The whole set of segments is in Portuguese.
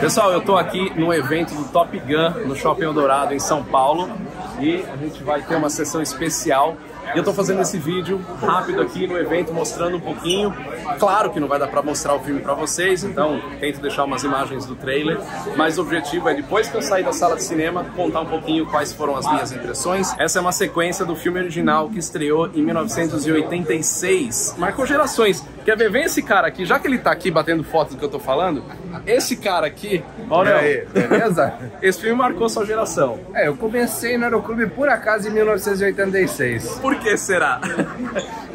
Pessoal, eu tô aqui no evento do Top Gun, no Shopping Dourado, em São Paulo, e a gente vai ter uma sessão especial. E eu tô fazendo esse vídeo rápido aqui no evento, mostrando um pouquinho. Claro que não vai dar pra mostrar o filme pra vocês, então tento deixar umas imagens do trailer, mas o objetivo é, depois que eu sair da sala de cinema, contar um pouquinho quais foram as minhas impressões. Essa é uma sequência do filme original que estreou em 1986. Marcou gerações. Quer ver? Vem esse cara aqui, já que ele tá aqui batendo foto do que eu tô falando, esse cara aqui, olha aí, beleza? Esse filme marcou sua geração. É, eu comecei no Aeroclube por acaso em 1986. Por que será?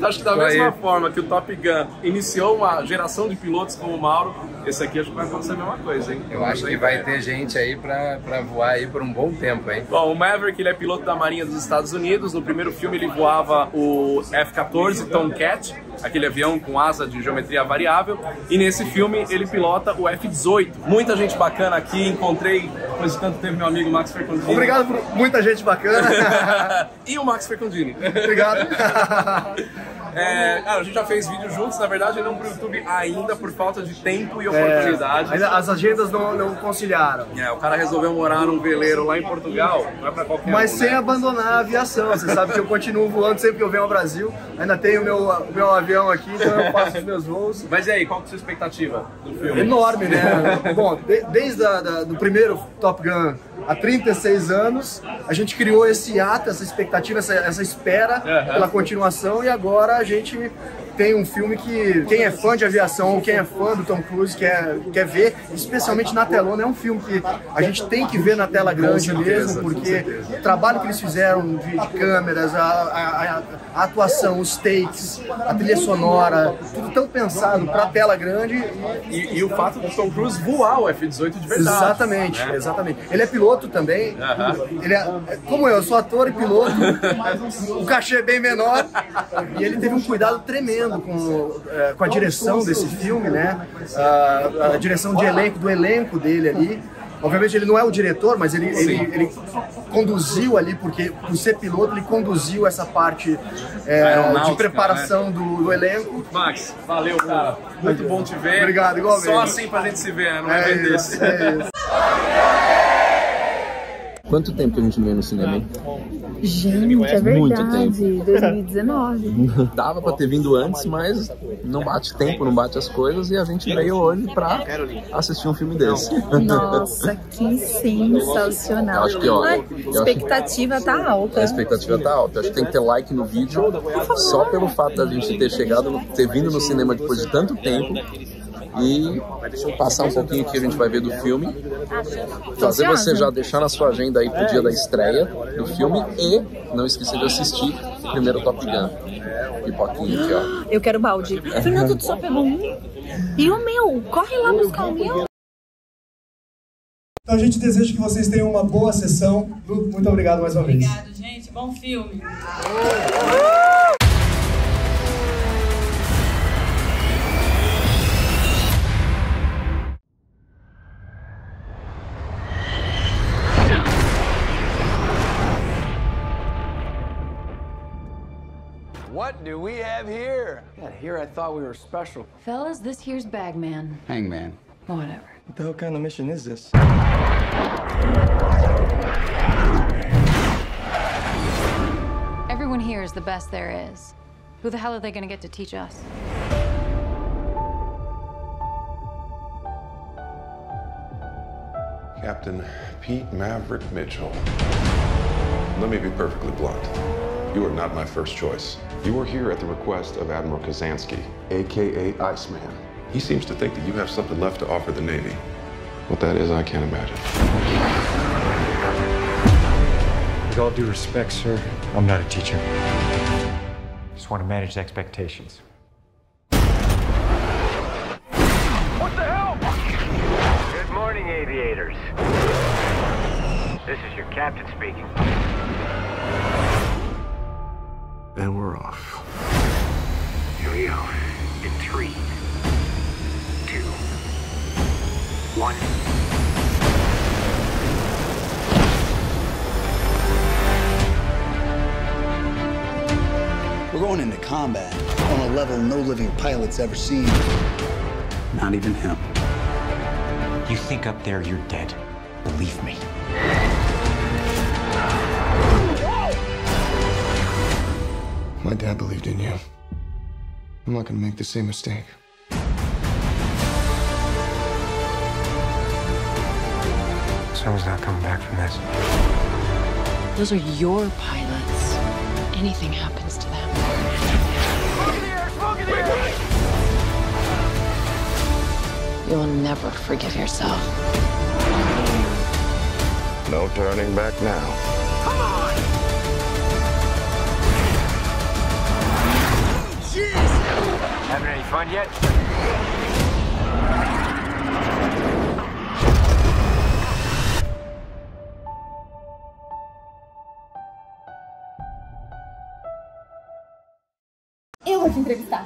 Acho que da mesma forma que o Top Gun iniciou uma geração de pilotos como o Mauro, esse aqui acho que vai acontecer a mesma coisa, hein? Eu acho que vai ter gente aí pra voar aí por um bom tempo, hein? Bom, o Maverick, ele é piloto da Marinha dos Estados Unidos. No primeiro filme ele voava o F-14 Tomcat, aquele avião com asa de geometria variável, e nesse filme ele pilota o F-18. Muita gente bacana aqui, encontrei depois de tanto tempo meu amigo Max Fercundini. Obrigado por muita gente bacana. E o Max Fercundini. Obrigado. A gente já fez vídeo juntos, na verdade não pro YouTube ainda, por falta de tempo e oportunidade. As agendas não conciliaram. O cara resolveu morar num veleiro lá em Portugal, não é pra qualquer Mas sem abandonar a aviação, você sabe que eu continuo voando sempre que eu venho ao Brasil, ainda tenho o meu avião aqui, então eu faço os meus voos. Mas e aí, qual que é a sua expectativa do filme? Enorme, né? Bom, desde o primeiro Top Gun, há 36 anos, a gente criou esse ato, essa expectativa, essa espera pela continuação, e agora a gente tem um filme que quem é fã de aviação, quem é fã do Tom Cruise quer ver, especialmente na telona. É um filme que a gente tem que ver na tela grande mesmo, porque o trabalho que eles fizeram de câmeras, a atuação, os takes, a trilha sonora, tudo tão pensado pra tela grande. E o fato do Tom Cruise voar o F-18 de verdade. Exatamente, né? Exatamente. Ele é piloto também, ele é, como eu sou ator e piloto, o cachê é bem menor, e ele teve um cuidado tremendo com a direção desse filme, né? A direção de elenco, do elenco dele ali. Obviamente ele não é o diretor, mas ele conduziu ali, porque por ser piloto ele conduziu essa parte de preparação, né? do elenco. Max, valeu, cara. Muito bom te ver. Obrigado, igualmente. Só assim pra gente se ver, né? Não é bem desse. Quanto tempo que a gente veio no cinema, hein? Gente, é verdade. Muito tempo. 2019. Dava pra ter vindo antes, mas não bate tempo, não bate as coisas, e a gente veio hoje pra assistir um filme desse. Nossa, que sensacional. Acho que, ó, a expectativa tá alta. A expectativa tá alta. Acho que tem que ter like no vídeo, só pelo fato da gente ter chegado, ter vindo no cinema depois de tanto tempo. E passar um pouquinho que a gente vai ver do filme, fazer você já deixar na sua agenda aí pro dia da estreia do filme, e não esquecer de assistir o primeiro Top Gun. Pipoquinha aqui, ó. Eu quero balde. Fernando, tu só pegou um? E o meu? Corre lá buscar o meu. Então a gente deseja que vocês tenham uma boa sessão. Muito obrigado mais uma vez. Obrigado, gente. Bom filme. What do we have here? Yeah, here I thought we were special. Fellas, this here's Bagman. Hangman. Whatever. What the hell kind of mission is this? Everyone here is the best there is. Who the hell are they gonna get to teach us? Captain Pete Maverick Mitchell. Let me be perfectly blunt. You are not my first choice. You were here at the request of Admiral Kazansky, AKA Iceman. He seems to think that you have something left to offer the Navy. What that is, I can't imagine. With all due respect, sir, I'm not a teacher. Just want to manage expectations. What the hell? Good morning, aviators. This is your captain speaking. And we're off. Here we go. In 3, 2, 1. We're going into combat on a level no living pilot's ever seen. Not even him. You think up there you're dead. Believe me. My dad believed in you. I'm not gonna make the same mistake. Someone's not coming back from this. Those are your pilots. Anything happens to them. Smoke in the air! Smoke in the air! You'll never forgive yourself. No turning back now. Come on! Jeez! Having any fun yet? Te entrevistar.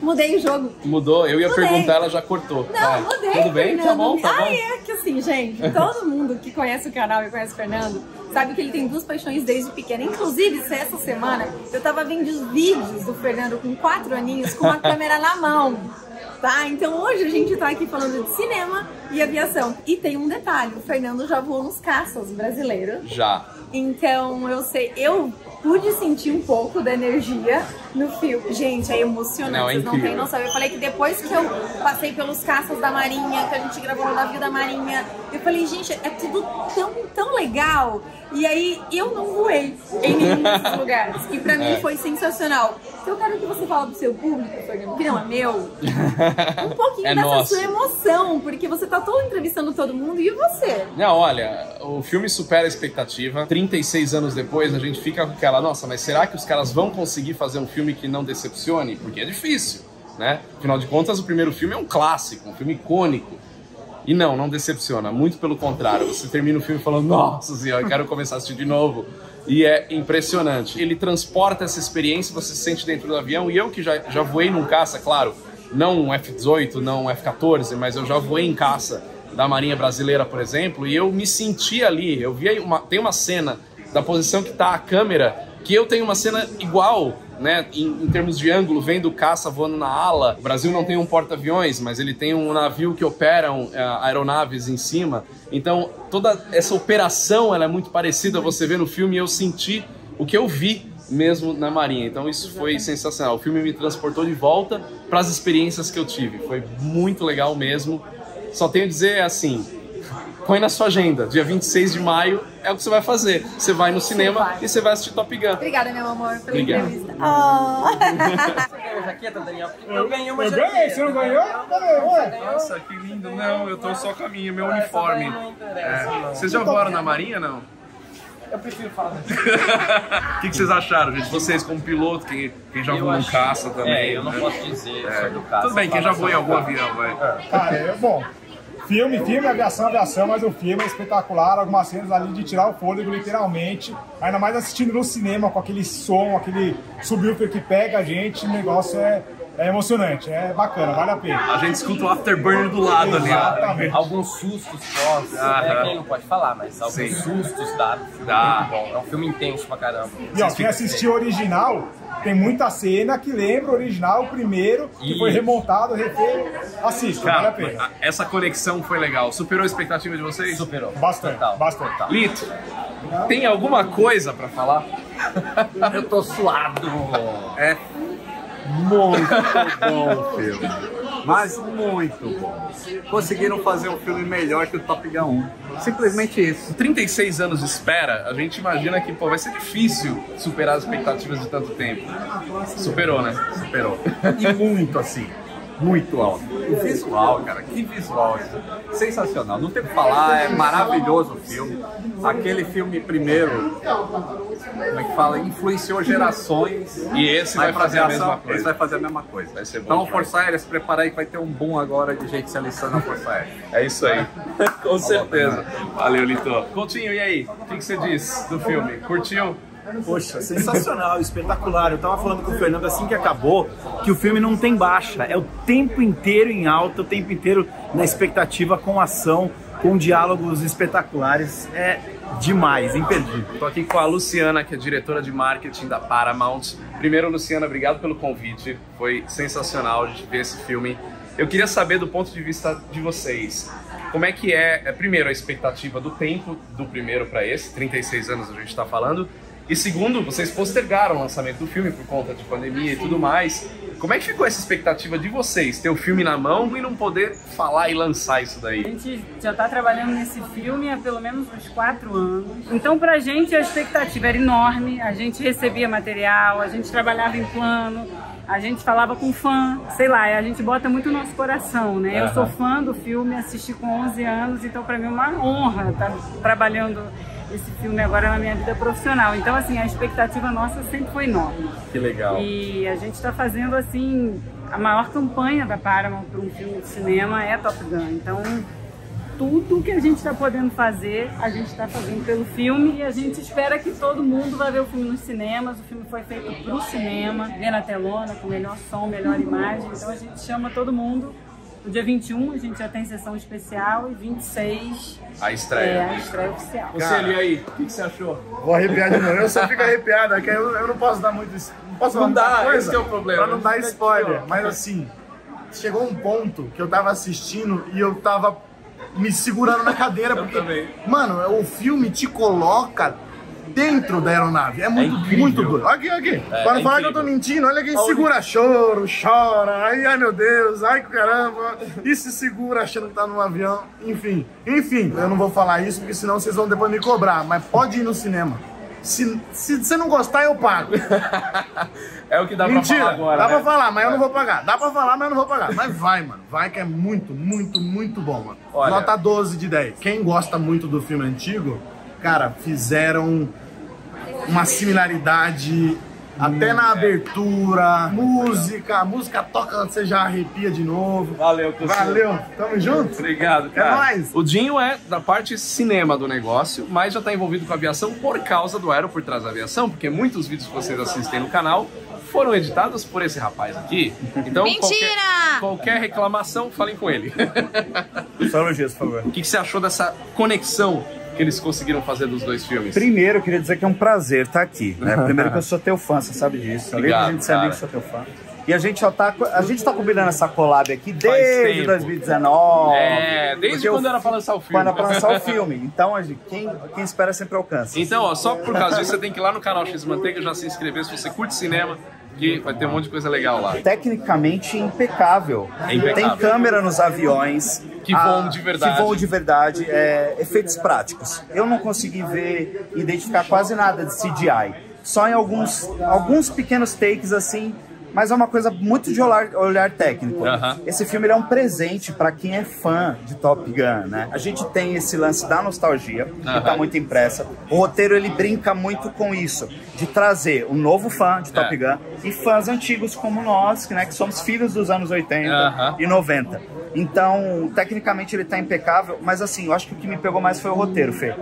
Mudei o jogo. Mudou? Eu ia perguntar, ela já cortou. Não, ah, mudei. Tudo bem? Fernando. Tá bom, tá bom. Ah, é que assim, gente, todo mundo que conhece o canal e conhece o Fernando sabe que ele tem duas paixões desde pequeno. Inclusive, essa semana, eu tava vendo os vídeos do Fernando com 4 aninhos com a câmera na mão. Tá? Então hoje a gente tá aqui falando de cinema e aviação. E tem um detalhe, o Fernando já voou nos caças brasileiros. Já. Então eu sei, eu pude sentir um pouco da energia no filme. Gente, é emocionante, não, é, vocês não têm noção. Eu falei que depois que eu passei pelos caças da Marinha, que a gente gravou no navio da Marinha, eu falei, gente, é tudo tão, tão legal. E aí eu não voei em nenhum desses lugares. E pra mim foi sensacional. Então eu quero que você fale pro seu público, Fernando, que não é meu, um pouquinho dessa sua emoção, porque você tá todo entrevistando todo mundo, e você? Não, olha, o filme supera a expectativa. 36 anos depois, a gente fica com aquela, nossa, mas será que os caras vão conseguir fazer um filme que não decepcione? Porque é difícil, né? Afinal de contas, o primeiro filme é um clássico, um filme icônico. E não, não decepciona, muito pelo contrário. Você termina o filme falando, nossa senhora, eu quero começar a assistir de novo. E é impressionante. Ele transporta essa experiência, você se sente dentro do avião. E eu que já voei num caça, claro, não um F-18, não um F-14, mas eu já voei em caça da Marinha Brasileira, por exemplo, e eu me senti ali. Eu vi tem uma cena da posição que tá a câmera, que eu tenho uma cena igual, né, em termos de ângulo, vendo o caça voando na ala. O Brasil não tem um porta-aviões, mas ele tem um navio que operam aeronaves em cima. Então, toda essa operação ela é muito parecida, você vê no filme, e eu senti o que eu vi mesmo na Marinha. Então, isso foi sensacional. O filme me transportou de volta para as experiências que eu tive. Foi muito legal mesmo. Só tenho a dizer assim, põe na sua agenda, dia 26 de maio é o que você vai fazer. Você vai no cinema e você vai assistir Top Gun. Obrigada, meu amor, pela entrevista. Oh. Eu ganhei uma jaqueta. Eu ganhei, você não ganhou? Nossa, que lindo. Não, eu tô só com a minha, meu uniforme. Vocês já voaram na Marinha, não? Eu prefiro falar. O que vocês acharam, gente? Vocês, como piloto, quem já voou em caça também. Eu não posso dizer sobre o caça. Tudo bem, quem já voou em algum avião, vai. Cara, é bom. Filme, aviação, mas o filme é espetacular, algumas cenas ali de tirar o fôlego, literalmente. Ainda mais assistindo no cinema, com aquele som, aquele subwoofer que pega a gente, o negócio é emocionante, é bacana, vale a pena. A gente escuta o Afterburner do lado ali. Exatamente. Alguns sustos fortes, quem não pode falar, mas alguns sustos dá. Muito bom. É um filme intenso pra caramba. E ó, quem assistiu o original, tem muita cena que lembra o original, o primeiro, que foi remontado, refeito. Assista, vale a pena. Essa conexão foi legal. Superou a expectativa de vocês? Superou. Bastante. Lito, tem alguma coisa pra falar? Eu tô suado. É muito bom o filme, mas muito bom. Conseguiram fazer um filme melhor que o Top Gun 1, simplesmente isso. 36 anos de espera, a gente imagina que vai ser difícil superar as expectativas de tanto tempo. Superou, né? Superou. E muito assim, muito alto. O visual, cara, que visual, sensacional, não tem o que falar, é maravilhoso o filme. Aquele filme primeiro, como é que fala, influenciou gerações. E esse vai fazer a mesma coisa. Esse vai fazer a mesma coisa. Vai ser bom. Então, Força Aérea, se prepara aí que vai ter um boom agora de gente selecionando a Força Aérea. É isso aí. Com certeza. Valeu, Lito. Coutinho, e aí? O que você diz do filme? Curtiu? Poxa, sensacional, espetacular. Eu tava falando com o Fernando assim que acabou, que o filme não tem baixa. É o tempo inteiro em alta, o tempo inteiro na expectativa, com ação, com diálogos espetaculares. É demais, imperdível. Estou aqui com a Luciana, que é diretora de marketing da Paramount. Primeiro, Luciana, obrigado pelo convite. Foi sensacional a gente ver esse filme. Eu queria saber do ponto de vista de vocês, Como é que é, primeiro, a expectativa do tempo do primeiro para esse, 36 anos a gente está falando, e segundo, vocês postergaram o lançamento do filme por conta de pandemia e tudo mais. Como é que ficou essa expectativa de vocês, ter o filme na mão e não poder falar e lançar isso daí? A gente já está trabalhando nesse filme há pelo menos uns 4 anos. Então pra gente a expectativa era enorme, a gente recebia material, a gente trabalhava em plano, a gente falava com fã, sei lá, a gente bota muito o nosso coração, né? Uhum. Eu sou fã do filme, assisti com 11 anos, então pra mim é uma honra estar trabalhando esse filme agora na minha vida profissional. Então, assim, a expectativa nossa sempre foi enorme. Que legal. E a gente está fazendo, assim, a maior campanha da Paramount para um filme de cinema é Top Gun. Então, tudo que a gente está podendo fazer, a gente está fazendo pelo filme e a gente espera que todo mundo vá ver o filme nos cinemas. O filme foi feito para o cinema, ver na telona, com melhor som, melhor imagem. Então, a gente chama todo mundo. No dia 21 a gente já tem sessão especial e 26 a estreia. É a estreia oficial. Você ali aí, o que você achou? Vou arrepiar de novo, eu só fico arrepiado, é que eu não posso dar muito. Não posso não dar muita coisa, esse é o problema. Pra não dar spoiler. Mas assim, chegou um ponto que eu tava assistindo e eu tava me segurando na cadeira, porque, mano, o filme te coloca dentro da aeronave. É muito, é muito duro. Aqui, aqui. Para falar que eu tô mentindo, olha quem segura choro, chora. Ai, meu Deus, ai, caramba. E se segura achando que tá num avião. Enfim, enfim. Eu não vou falar isso, porque senão vocês vão depois me cobrar. Mas pode ir no cinema. Se você não gostar, eu pago. É o que dá pra falar agora, dá, né? Pra falar, mas eu não vou pagar. Dá pra falar, mas eu não vou pagar. Mas vai, mano. Vai que é muito, muito, muito bom, mano. Olha, nota 12 de 10. Quem gosta muito do filme antigo, cara, fizeram uma similaridade até na abertura, música, a música toca, você já arrepia de novo. Valeu, pessoal. Valeu, tamo junto. Obrigado, cara. É nóis. O Dinho é da parte cinema do negócio, mas já tá envolvido com a aviação por causa do Aero por Trás da Aviação, porque muitos vídeos que vocês assistem no canal foram editados por esse rapaz aqui. Então, mentira! Qualquer reclamação, falem com ele. Só elogios, por favor. O que você achou dessa conexão que eles conseguiram fazer dos dois filmes? Primeiro, eu queria dizer que é um prazer estar aqui, né? Primeiro que eu sou teu fã, você sabe disso. Obrigado, além de a gente ser amigo, sou teu fã. E a gente tá combinando essa collab aqui desde 2019. É, desde quando era pra lançar o filme. Quando era pra lançar o filme. Então, quem espera sempre alcança. Então, ó, só por causa disso, você tem que ir lá no canal X Manteiga já se inscrever se você curte cinema. Que vai ter um monte de coisa legal lá. Tecnicamente impecável. É impecável. Tem câmera nos aviões. Que voam de verdade. Que voam de verdade. Efeitos práticos. Eu não consegui ver, identificar quase nada de CGI. Só em alguns pequenos takes assim. Mas é uma coisa muito de olhar técnico. Uhum. Esse filme ele é um presente para quem é fã de Top Gun, né? A gente tem esse lance da nostalgia, que tá muito impressa. O roteiro ele brinca muito com isso, de trazer um novo fã de Top Gun e fãs antigos como nós, né, que somos filhos dos anos 80 e 90. Então, tecnicamente ele tá impecável, mas assim, eu acho que o que me pegou mais foi o roteiro, Fê.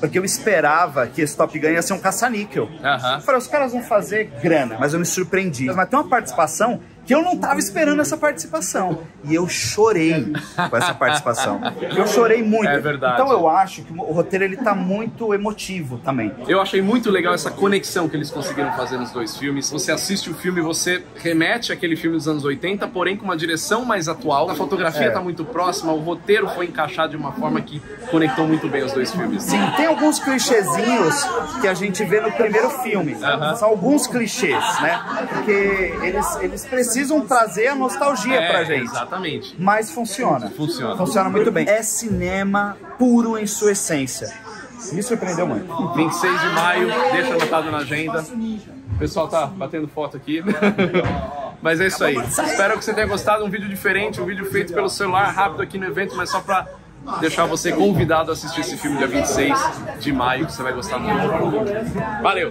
Porque eu esperava que esse Top Gun ia ser um caça-níquel. Eu falei, os caras vão fazer grana, mas eu me surpreendi. Mas tem uma participação que eu não tava esperando essa participação. E eu chorei com essa participação. Eu chorei muito. É verdade. Então eu acho que o roteiro ele tá muito emotivo também. Eu achei muito legal essa conexão que eles conseguiram fazer nos dois filmes. Você assiste o filme, você remete àquele filme dos anos 80, porém com uma direção mais atual. A fotografia tá muito próxima, o roteiro foi encaixado de uma forma que conectou muito bem os dois filmes. Sim, tem alguns clichêzinhos que a gente vê no primeiro filme. São alguns clichês, né? Porque eles precisam trazer a nostalgia pra gente. Exatamente. Mas funciona. Funciona muito bem. É cinema puro em sua essência. Me surpreendeu muito. 26 de maio, deixa anotado na agenda. O pessoal tá batendo foto aqui. Mas é isso aí. Espero que você tenha gostado. Um vídeo diferente, um vídeo feito pelo celular, rápido aqui no evento, mas só pra deixar você convidado a assistir esse filme dia 26 de maio, que você vai gostar muito. Valeu!